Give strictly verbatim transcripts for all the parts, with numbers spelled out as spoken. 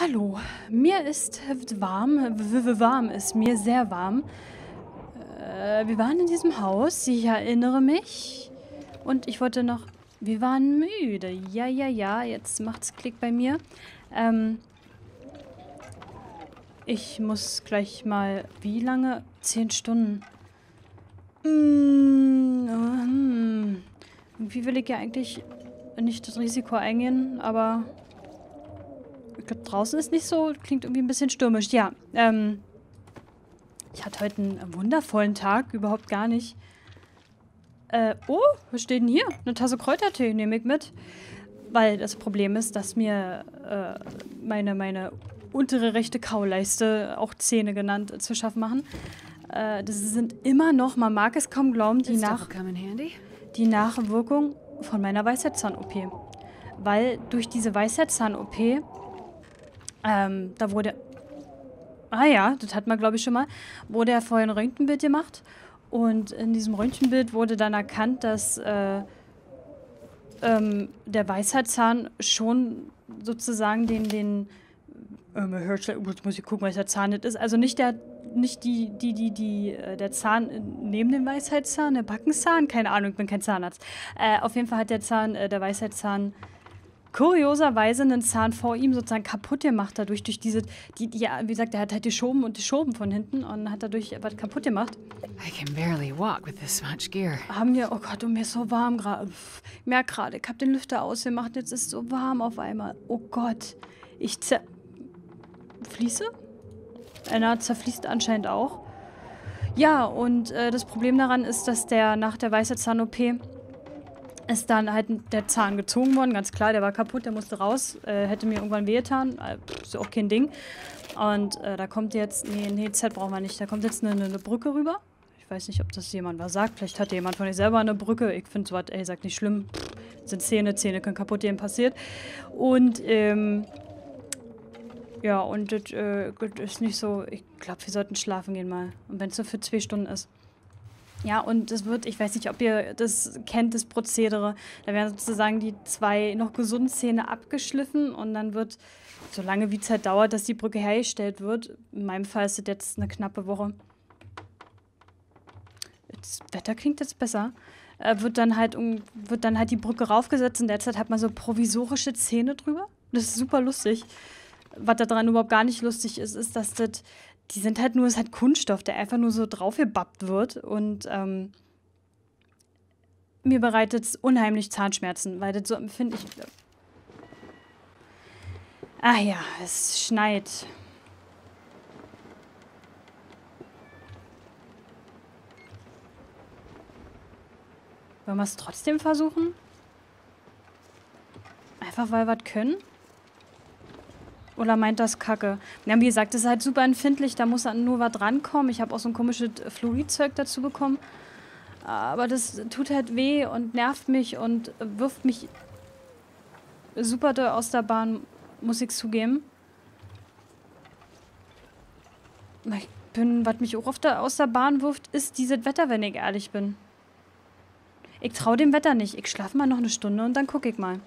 Hallo, mir ist warm, warm ist mir sehr warm. Äh, wir waren in diesem Haus, ich erinnere mich. Und ich wollte noch, wir waren müde. Ja, ja, ja, jetzt macht's Klick bei mir. Ähm, ich muss gleich mal, wie lange? Zehn Stunden. Hm, irgendwie will ich ja eigentlich nicht das Risiko eingehen, aber ich glaube, draußen ist nicht so. Klingt irgendwie ein bisschen stürmisch. Ja, ähm, ich hatte heute einen wundervollen Tag. Überhaupt gar nicht. Äh, oh, was steht denn hier? Eine Tasse Kräutertee nehme ich mit. Weil das Problem ist, dass mir äh, meine, meine untere rechte Kauleiste, auch Zähne genannt, zu schaffen machen. Äh, das sind immer noch, man mag es kaum glauben, die, nach die Nachwirkung von meiner Weisheitszahn-O P. Weil durch diese Weisheitszahn-O P, ähm, da wurde, ah ja, das hat man glaube ich schon mal, wurde ja vorher ein Röntgenbild gemacht. Und in diesem Röntgenbild wurde dann erkannt, dass äh, ähm, der Weisheitszahn schon sozusagen den, den, ähm, jetzt muss ich gucken, welcher Zahn das ist, also nicht der, nicht die, die, die, die, der Zahn neben dem Weisheitszahn, der Backenzahn, keine Ahnung, ich bin kein Zahnarzt. Äh, auf jeden Fall hat der Zahn, äh, der Weisheitszahn kurioserweise einen Zahn vor ihm sozusagen kaputt gemacht, dadurch, durch diese, die, die, wie gesagt, er hat halt geschoben und geschoben von hinten und hat dadurch was kaputt gemacht. I can barely walk with this much gear. Haben wir, oh Gott, und mir ist so warm gerade. Ich merke gerade, ich habe den Lüfter ausgemacht, jetzt ist es so warm auf einmal. Oh Gott, ich zer... Fließe? Einer zerfließt anscheinend auch. Ja, und äh, das Problem daran ist, dass der nach der Weisheitszahn-O P ist dann halt der Zahn gezogen worden. Ganz klar, der war kaputt, der musste raus. Äh, hätte mir irgendwann wehgetan. Äh, ist auch kein Ding. Und äh, da kommt jetzt... Nee, nee, Z brauchen wir nicht. Da kommt jetzt eine, eine Brücke rüber. Ich weiß nicht, ob das jemand was sagt. Vielleicht hatte jemand von euch selber eine Brücke. Ich finde sowas, ey, sagt nicht schlimm. Pff, sind Zähne, Zähne können kaputt, denen passiert. Und, ähm... ja, und das äh, ist nicht so... Ich glaube, wir sollten schlafen gehen mal. Und wenn es so für zwei Stunden ist. Ja, und das wird... Ich weiß nicht, ob ihr das kennt, das Prozedere. Da werden sozusagen die zwei noch gesunden Zähne abgeschliffen. Und dann wird, so lange wie es halt dauert, dass die Brücke hergestellt wird. In meinem Fall ist das jetzt eine knappe Woche. Das Wetter klingt jetzt besser. Äh, wird, dann halt, um, wird dann halt die Brücke raufgesetzt. Und derzeit hat man so provisorische Zähne drüber. Das ist super lustig. Was daran überhaupt gar nicht lustig ist, ist, dass das, die sind halt nur, es ist halt Kunststoff, der einfach nur so draufgebappt wird. Und ähm, mir bereitet es unheimlich Zahnschmerzen, weil das so empfinde ich. Ah ja, es schneit. Wollen wir es trotzdem versuchen? Einfach weil wir es können? Oder meint das Kacke? Ja, wie gesagt, das ist halt super empfindlich. Da muss nur was drankommen. Ich habe auch so ein komisches Fluoridzeug dazu bekommen. Aber das tut halt weh und nervt mich und wirft mich super doll aus der Bahn, muss ich zugeben. Ich bin, was mich auch oft aus der Bahn wirft, ist dieses Wetter, wenn ich ehrlich bin. Ich traue dem Wetter nicht. Ich schlafe mal noch eine Stunde und dann gucke ich mal.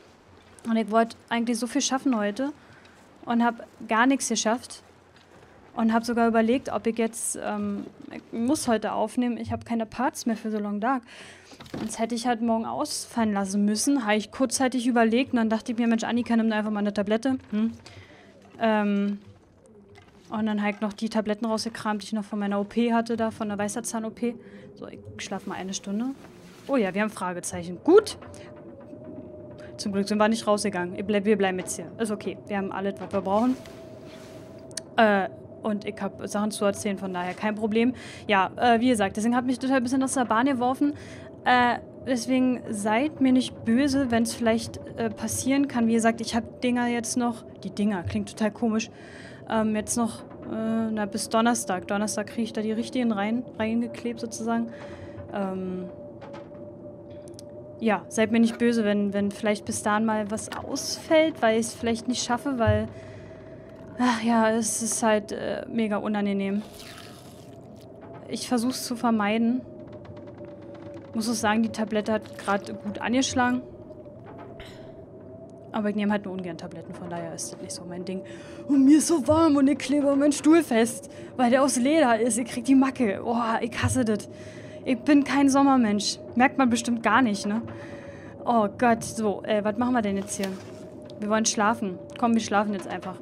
Und ich wollte eigentlich so viel schaffen heute. Und habe gar nichts geschafft. Und habe sogar überlegt, ob ich jetzt... Ähm, ich muss heute aufnehmen. Ich habe keine Parts mehr für The Long Dark. Sonst hätte ich halt morgen ausfallen lassen müssen. Habe ich kurzzeitig überlegt. Und dann dachte ich mir, Mensch, Annika, nimm einfach mal eine Tablette. Hm. Ähm, und dann habe ich noch die Tabletten rausgekramt, die ich noch von meiner O P hatte, da von der Weisheitszahn-O P. So, ich schlafe mal eine Stunde. Oh ja, wir haben Fragezeichen. Gut. Zum Glück sind wir nicht rausgegangen. Wir bleiben jetzt hier. Ist okay. Wir haben alles, was wir brauchen. Äh, und ich habe Sachen zu erzählen, von daher kein Problem. Ja, äh, wie gesagt, deswegen hat mich total ein bisschen aus der Bahn geworfen. Äh, deswegen seid mir nicht böse, wenn es vielleicht äh, passieren kann. Wie gesagt, ich habe Dinger jetzt noch... Die Dinger, klingt total komisch. Ähm, jetzt noch... Äh, na, bis Donnerstag. Donnerstag kriege ich da die richtigen rein, reingeklebt sozusagen. Ähm... Ja, seid mir nicht böse, wenn, wenn vielleicht bis dahin mal was ausfällt, weil ich es vielleicht nicht schaffe, weil... Ach ja, es ist halt äh, mega unangenehm. Ich versuche es zu vermeiden. Muss auch sagen, die Tablette hat gerade gut angeschlagen. Aber ich nehme halt nur ungern Tabletten, von daher ist das nicht so mein Ding. Und mir ist so warm und ich klebe meinen Stuhl fest, weil der aus Leder ist. Ich krieg die Macke. Oh, ich hasse das. Ich bin kein Sommermensch. Merkt man bestimmt gar nicht, ne? Oh Gott, so. Äh, was machen wir denn jetzt hier? Wir wollen schlafen. Komm, wir schlafen jetzt einfach.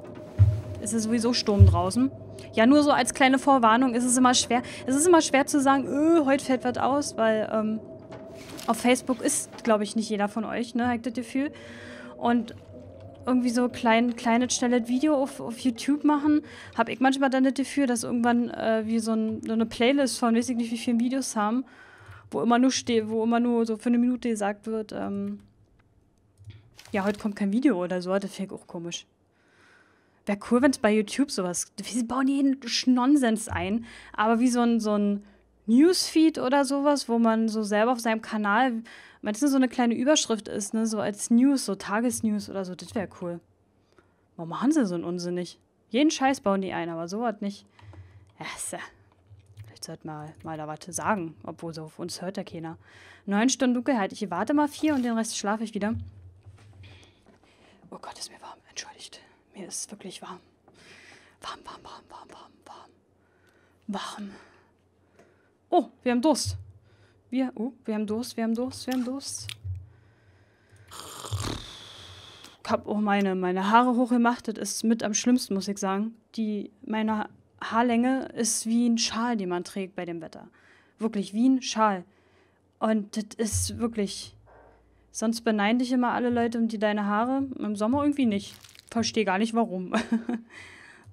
Es ist sowieso Sturm draußen. Ja, nur so als kleine Vorwarnung ist es immer schwer. Es ist immer schwer zu sagen, öh, heute fällt was aus, weil ähm, auf Facebook ist, glaube ich, nicht jeder von euch, ne? Habt ihr das Gefühl? Und irgendwie so klein, kleines, schnelles Video auf, auf YouTube machen, habe ich manchmal dann das Gefühl, dass irgendwann äh, wie so, ein, so eine Playlist von weiß ich nicht wie vielen Videos haben, wo immer nur steht, wo immer nur so für eine Minute gesagt wird, ähm, ja, heute kommt kein Video oder so, das finde ich auch komisch. Wäre cool, wenn es bei YouTube sowas, sie bauen jeden Nonsens ein, aber wie so ein, so ein Newsfeed oder sowas, wo man so selber auf seinem Kanal, wenn das nur so eine kleine Überschrift ist, ne, so als News, so Tagesnews oder so, das wäre cool. Warum machen sie so einen Unsinn nicht? Jeden Scheiß bauen die ein, aber sowas nicht. Yes. Vielleicht sollte man mal da was sagen, obwohl so auf uns hört ja keiner. Neun Stunden Dunkelheit, ich warte mal vier und den Rest schlafe ich wieder. Oh Gott, ist mir warm, entschuldigt. Mir ist wirklich warm. Warm, warm, warm, warm, warm, warm. Warm. Oh, wir haben Durst. Wir, oh, wir haben Durst, wir haben Durst, wir haben Durst. Ich habe auch meine, meine Haare hochgemacht. Das ist mit am schlimmsten, muss ich sagen. Die, meine Haarlänge ist wie ein Schal, den man trägt bei dem Wetter. Wirklich, wie ein Schal. Und das ist wirklich... Sonst beneide ich immer alle Leute um die deine Haare. Im Sommer irgendwie nicht. Verstehe gar nicht, warum.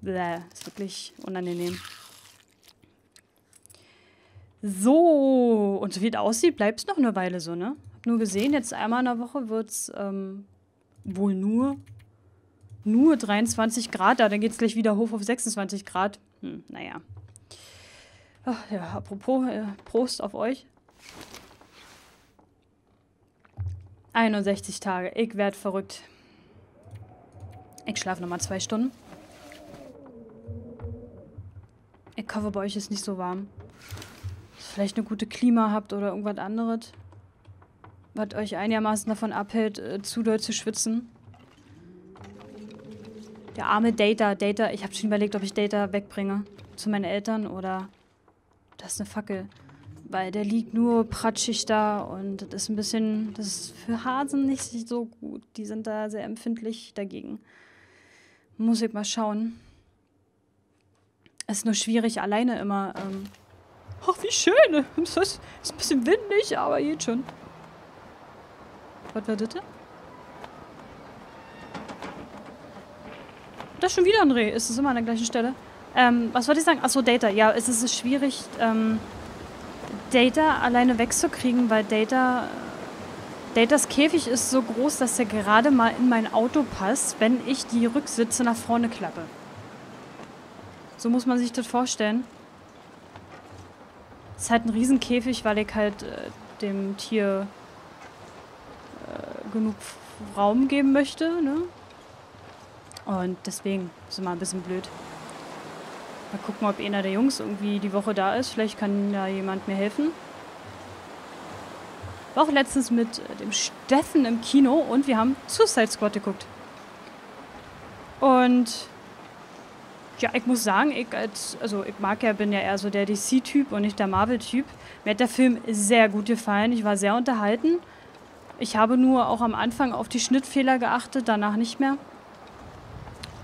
Bläh, ist wirklich unangenehm. So, und so wie es aussieht, bleibt es noch eine Weile so, ne? Hab nur gesehen, jetzt einmal in der Woche wird es ähm, wohl nur, nur dreiundzwanzig Grad. Da, dann geht es gleich wieder hoch auf sechsundzwanzig Grad. Hm, naja. Ach, ja, apropos, äh, Prost auf euch. einundsechzig Tage, ich werd verrückt. Ich schlafe nochmal zwei Stunden. Ich hoffe, bei euch ist nicht so warm. Vielleicht eine gute Klima habt oder irgendwas anderes, was euch einigermaßen davon abhält, äh, zu doll zu schwitzen. Der arme Data, Data, ich habe schon überlegt, ob ich Data wegbringe zu meinen Eltern oder das ist eine Fackel, weil der liegt nur pratschig da und das ist ein bisschen, das ist für Hasen nicht so gut, die sind da sehr empfindlich dagegen. Muss ich mal schauen. Ist nur schwierig, alleine immer, ähm, ach, wie schön. Es ist ein bisschen windig, aber geht schon. Was war das denn? Das ist schon wieder ein Reh. Ist es immer an der gleichen Stelle? Ähm, was wollte ich sagen? Achso, Data. Ja, es ist schwierig, ähm, Data alleine wegzukriegen, weil Data... Datas Käfig ist so groß, dass er gerade mal in mein Auto passt, wenn ich die Rücksitze nach vorne klappe. So muss man sich das vorstellen. Es ist halt ein Riesenkäfig, weil ich halt äh, dem Tier äh, genug Raum geben möchte, ne? Und deswegen ist immer ein bisschen blöd. Mal gucken, ob einer der Jungs irgendwie die Woche da ist. Vielleicht kann da jemand mir helfen. War auch letztens mit dem Steffen im Kino und wir haben Suicide Squad geguckt. Und... ja, ich muss sagen, ich, als, also ich mag ja, bin ja eher so der D C-Typ und nicht der Marvel-Typ. Mir hat der Film sehr gut gefallen. Ich war sehr unterhalten. Ich habe nur auch am Anfang auf die Schnittfehler geachtet, danach nicht mehr.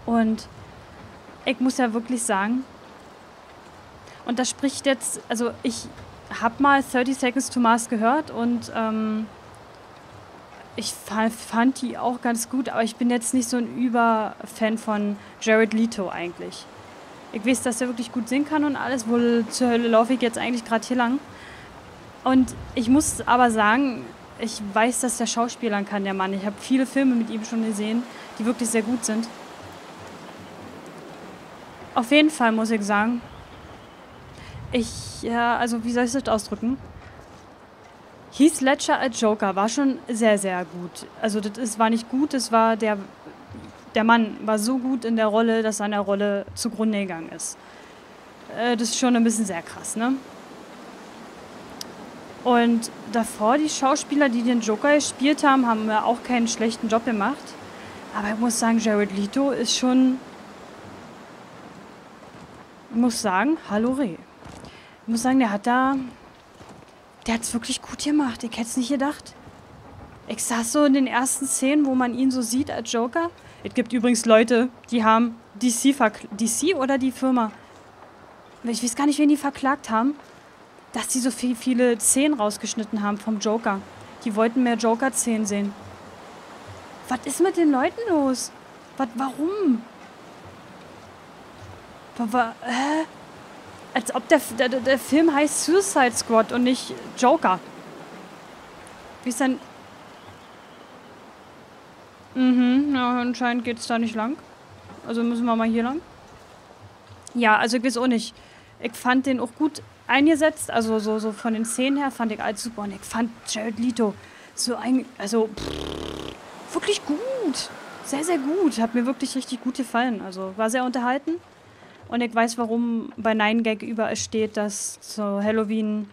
Und ich muss ja wirklich sagen, und da spricht jetzt, also ich habe mal thirty Seconds to Mars gehört und ähm, ich fand die auch ganz gut, aber ich bin jetzt nicht so ein Überfan von Jared Leto eigentlich. Ich weiß, dass er wirklich gut singen kann und alles, wohl zur Hölle laufe ich jetzt eigentlich gerade hier lang. Und ich muss aber sagen, ich weiß, dass der Schauspielern kann, der Mann. Ich habe viele Filme mit ihm schon gesehen, die wirklich sehr gut sind. Auf jeden Fall muss ich sagen, ich, ja, also wie soll ich das ausdrücken? Heath Ledger als Joker war schon sehr, sehr gut. Also das ist, war nicht gut, das war der, der Mann war so gut in der Rolle, dass seine Rolle zugrunde gegangen ist. Äh, das ist schon ein bisschen sehr krass, ne? Und davor, die Schauspieler, die den Joker gespielt haben, haben ja auch keinen schlechten Job gemacht. Aber ich muss sagen, Jared Leto ist schon... Ich muss sagen, hallo Reh. Ich muss sagen, der hat da... Der hat es wirklich gut gemacht. Ich hätte es nicht gedacht. Ich saß so in den ersten Szenen, wo man ihn so sieht als Joker. Es gibt übrigens Leute, die haben D C verklagt. D C oder die Firma? Ich weiß gar nicht, wen die verklagt haben. Dass die so viel, viele Szenen rausgeschnitten haben vom Joker. Die wollten mehr Joker-Szenen sehen. Was ist mit den Leuten los? Was, warum? Aber, hä? Als ob der, der, der Film heißt Suicide Squad und nicht Joker. Wie ist denn... Mhm, ja, anscheinend geht es da nicht lang. Also müssen wir mal hier lang. Ja, also ich weiß auch nicht. Ich fand den auch gut eingesetzt. Also so, so von den Szenen her fand ich alles super. Und ich fand Jared Leto so ein... Also... Pff, wirklich gut. Sehr, sehr gut. Hat mir wirklich richtig gut gefallen. Also war sehr unterhalten. Und ich weiß, warum bei Nine Gag überall steht, dass zu Halloween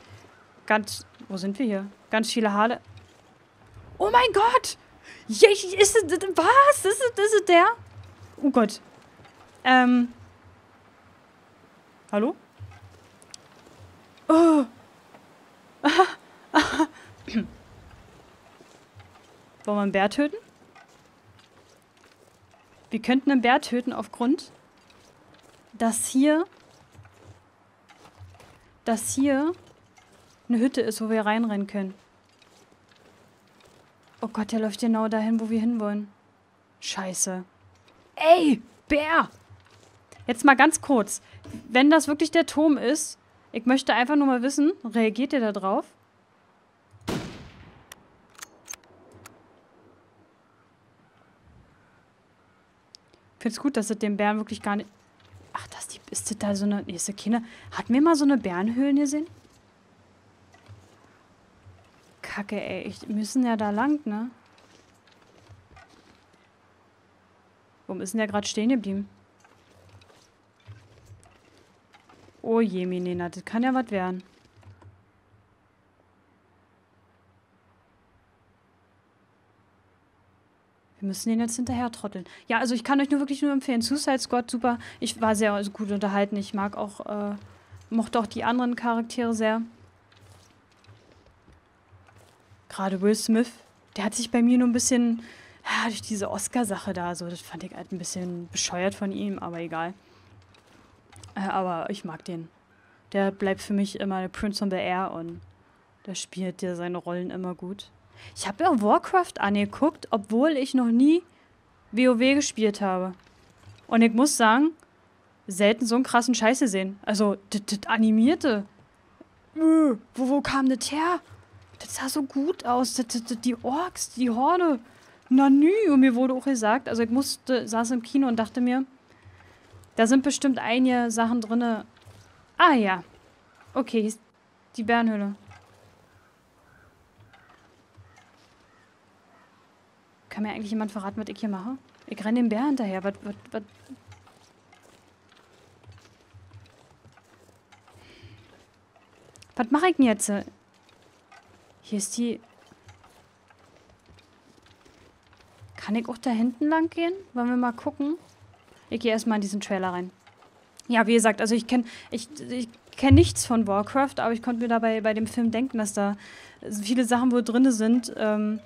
ganz... Wo sind wir hier? Ganz viele Haare... Oh mein Gott! Ist es... Was? Ist es, ist es der? Oh Gott. Ähm... Hallo? Oh! Aha! Aha! Wollen wir einen Bär töten? Wir könnten einen Bär töten aufgrund... dass hier, dass hier eine Hütte ist, wo wir reinrennen können. Oh Gott, der läuft genau dahin, wo wir hinwollen. Scheiße. Ey, Bär! Jetzt mal ganz kurz. Wenn das wirklich der Turm ist, ich möchte einfach nur mal wissen, reagiert ihr da drauf? Ich find's gut, dass es den Bären wirklich gar nicht... Ach, das die, ist das da so eine... Nee, ist das keine... Hatten wir mal so eine Bärenhöhlen gesehen? Kacke, ey. Ich, müssen ja da lang, ne? Warum ist denn der gerade stehen geblieben? Oh je, Menena, das kann ja was werden. Wir müssen den jetzt hinterher trotteln. Ja, also ich kann euch nur wirklich nur empfehlen. Suicide Squad, super. Ich war sehr also gut unterhalten. Ich mag auch, äh, mochte auch die anderen Charaktere sehr. Gerade Will Smith, der hat sich bei mir nur ein bisschen, ja, durch diese Oscar-Sache da, so, das fand ich halt ein bisschen bescheuert von ihm, aber egal. Äh, aber ich mag den. Der bleibt für mich immer der Prince of the Air und der spielt ja seine Rollen immer gut. Ich habe ja Warcraft angeguckt, obwohl ich noch nie WoW gespielt habe. Und ich muss sagen, selten so einen krassen Scheiß gesehen. Also, das animierte. Wo, wo kam das her? Das sah so gut aus. Das, das, das, die Orks, die Horde. Na nü. Und mir wurde auch gesagt, also ich musste, saß im Kino und dachte mir, da sind bestimmt einige Sachen drin. Ah ja. Okay, hier ist die Bärenhöhle. Kann mir eigentlich jemand verraten, was ich hier mache? Ich renne dem Bär hinterher. Was, was, was? Was mache ich denn jetzt? Hier ist die... Kann ich auch da hinten lang gehen? Wollen wir mal gucken? Ich gehe erstmal in diesen Trailer rein. Ja, wie gesagt, also ich kenne ich, ich kenn nichts von Warcraft, aber ich konnte mir dabei bei dem Film denken, dass da viele Sachen wohl drin sind, ähm...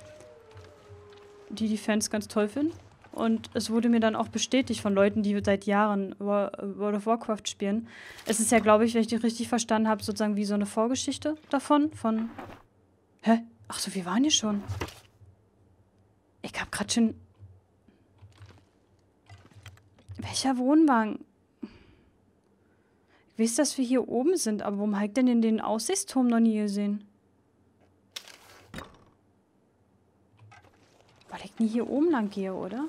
die die Fans ganz toll finden. Und es wurde mir dann auch bestätigt von Leuten, die seit Jahren World of Warcraft spielen. Es ist ja, glaube ich, wenn ich das richtig verstanden habe, sozusagen wie so eine Vorgeschichte davon. Von... Hä? Ach so, wir waren hier schon. Ich habe gerade schon... Welcher Wohnwagen? Ich weiß, dass wir hier oben sind, aber warum habe ich denn den Aussichtsturm noch nie gesehen? Weil ich nie hier oben lang gehe, oder?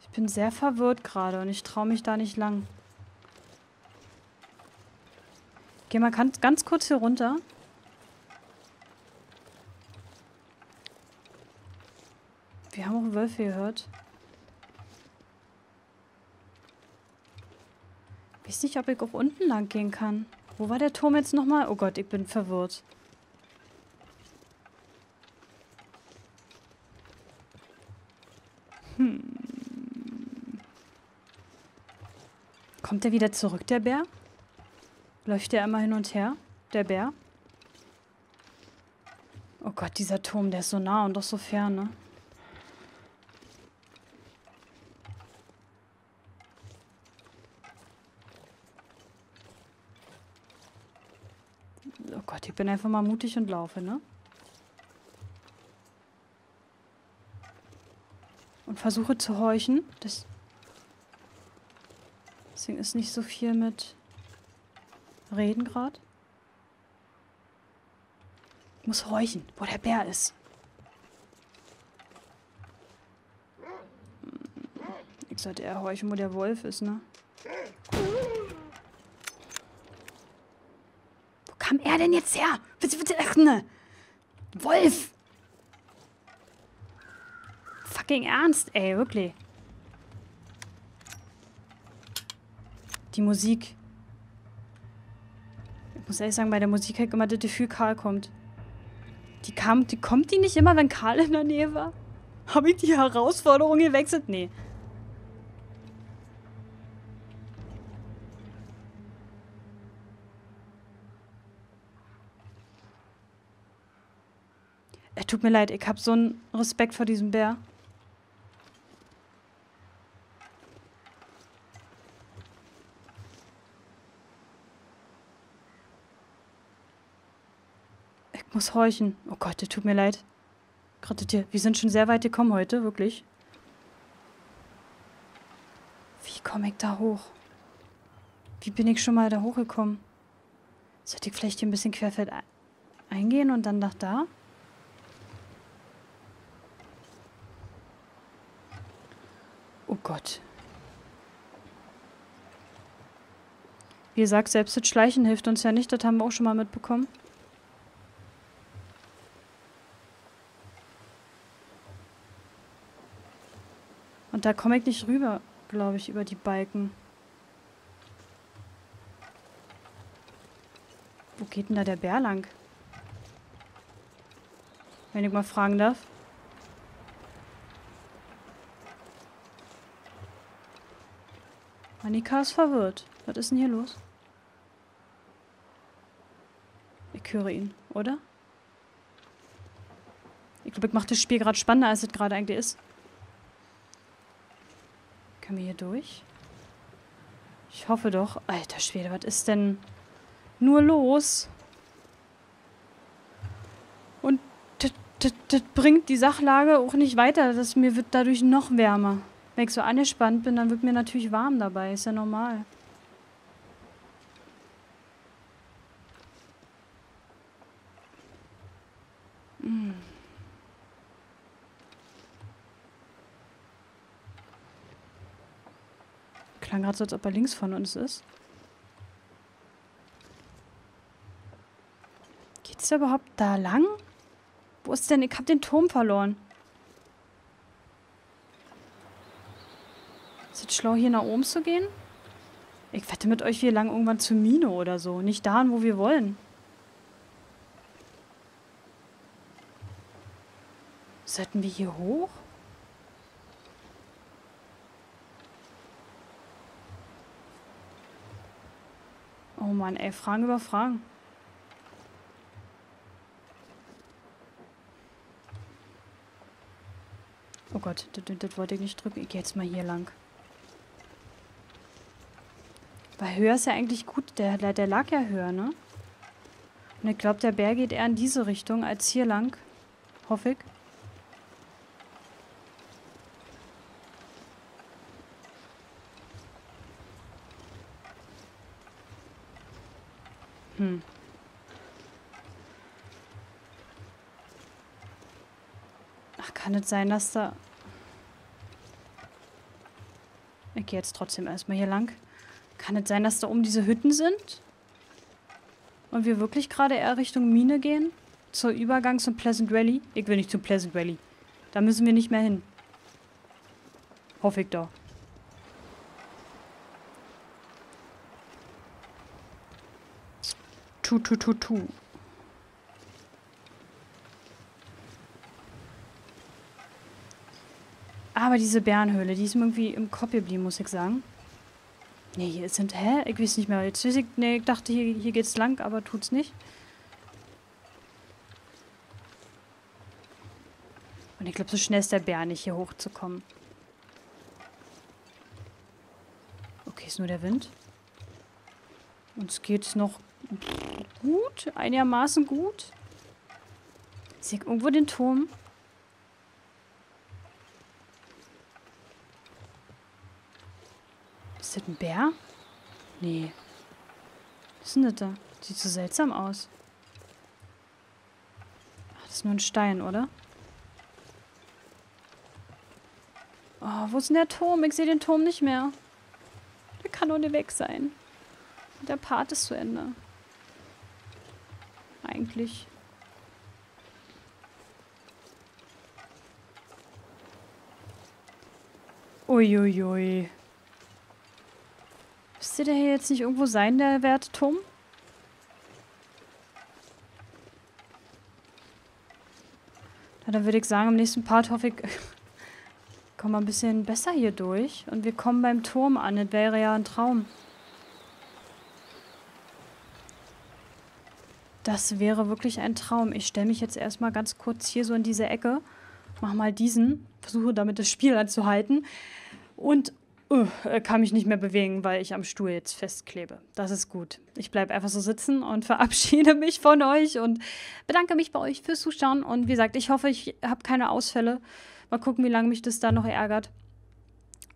Ich bin sehr verwirrt gerade und ich traue mich da nicht lang. Ich gehe mal ganz kurz hier runter. Wir haben auch Wölfe gehört. Ich weiß nicht, ob ich auch unten lang gehen kann. Wo war der Turm jetzt nochmal? Oh Gott, ich bin verwirrt. Hm. Kommt der wieder zurück, der Bär? Läuft der immer hin und her, der Bär? Oh Gott, dieser Turm, der ist so nah und doch so fern, ne? Oh Gott, ich bin einfach mal mutig und laufe, ne? Und versuche zu horchen. Das Deswegen ist nicht so viel mit Reden gerade. Ich muss horchen, wo der Bär ist. Ich sollte eher horchen, wo der Wolf ist, ne? Wo kam er denn jetzt her? Bitte, bitte, ach ne! Wolf! Fucking ernst, ey, wirklich. Die Musik. Ich muss ehrlich sagen, bei der Musik halt immer das Gefühl, Karl kommt. Die kam, die kommt die nicht immer, wenn Karl in der Nähe war? Habe ich die Herausforderung gewechselt? Nee. Äh, tut mir leid, ich habe so einen Respekt vor diesem Bär. Muss horchen. Oh Gott, das tut mir leid. Gerade dir. Wir sind schon sehr weit gekommen heute, wirklich. Wie komme ich da hoch? Wie bin ich schon mal da hochgekommen? Sollte ich vielleicht hier ein bisschen querfeld eingehen und dann nach da? Oh Gott. Wie gesagt, selbst das Schleichen hilft uns ja nicht. Das haben wir auch schon mal mitbekommen. Und da komme ich nicht rüber, glaube ich, über die Balken. Wo geht denn da der Bär lang? Wenn ich mal fragen darf. Annika ist verwirrt. Was ist denn hier los? Ich höre ihn, oder? Ich glaube, ich mache das Spiel gerade spannender, als es gerade eigentlich ist. Können wir hier durch? Ich hoffe doch. Alter Schwede, was ist denn nur los? Und das bringt die Sachlage auch nicht weiter. Das, mir wird dadurch noch wärmer. Wenn ich so angespannt bin, dann wird mir natürlich warm dabei. Ist ja normal. Hm. Klang gerade so, als ob er links von uns ist. Geht's da überhaupt da lang? Wo ist denn? Ich hab den Turm verloren. Ist es schlau, hier nach oben zu gehen? Ich wette mit euch, wir lang irgendwann zu Mine oder so. Nicht dahin, wo wir wollen. Sollten wir hier hoch? Oh Mann, ey, Fragen über Fragen. Oh Gott, das, das, das wollte ich nicht drücken. Ich gehe jetzt mal hier lang. Weil höher ist ja eigentlich gut. Der, der, der lag ja höher, ne? Und ich glaube, der Bär geht eher in diese Richtung als hier lang. Hoffe ich. Hm. Ach, kann es sein, dass da... Ich gehe jetzt trotzdem erstmal hier lang. Kann es sein, dass da oben diese Hütten sind? Und wir wirklich gerade eher Richtung Mine gehen? Zur Übergang zum Pleasant Valley? Ich will nicht zum Pleasant Valley. Da müssen wir nicht mehr hin. Hoffe ich doch. Tu, tu, tu, tu. Aber diese Bärenhöhle, die ist mir irgendwie im Kopf geblieben, muss ich sagen. Nee, hier sind... Hä? Ich weiß nicht mehr. Jetzt weiß ich, nee, ich dachte, hier, hier geht's lang, aber tut's nicht. Und ich glaube, so schnell ist der Bär nicht, hier hochzukommen. Okay, ist nur der Wind. Uns geht's noch gut, einigermaßen gut. Sehe ich irgendwo den Turm? Ist das ein Bär? Nee. Was ist denn das da? Sieht so seltsam aus. Ach, das ist nur ein Stein, oder? Oh, wo ist denn der Turm? Ich sehe den Turm nicht mehr. Der kann ohne weg sein. Der Part ist zu Ende. Eigentlich. Uiuiui. Müsste der hier jetzt nicht irgendwo sein, der werte Turm? Na, dann würde ich sagen, im nächsten Part hoffe ich, kommen wir ein bisschen besser hier durch. Und wir kommen beim Turm an. Das wäre ja ein Traum. Das wäre wirklich ein Traum. Ich stelle mich jetzt erstmal ganz kurz hier so in diese Ecke. Mach mal diesen. Versuche damit das Spiel anzuhalten. Und uh, kann mich nicht mehr bewegen, weil ich am Stuhl jetzt festklebe. Das ist gut. Ich bleibe einfach so sitzen und verabschiede mich von euch und bedanke mich bei euch fürs Zuschauen. Und wie gesagt, ich hoffe, ich habe keine Ausfälle. Mal gucken, wie lange mich das da noch ärgert.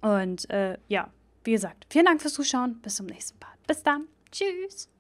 Und äh, ja, wie gesagt, vielen Dank fürs Zuschauen. Bis zum nächsten Part. Bis dann. Tschüss.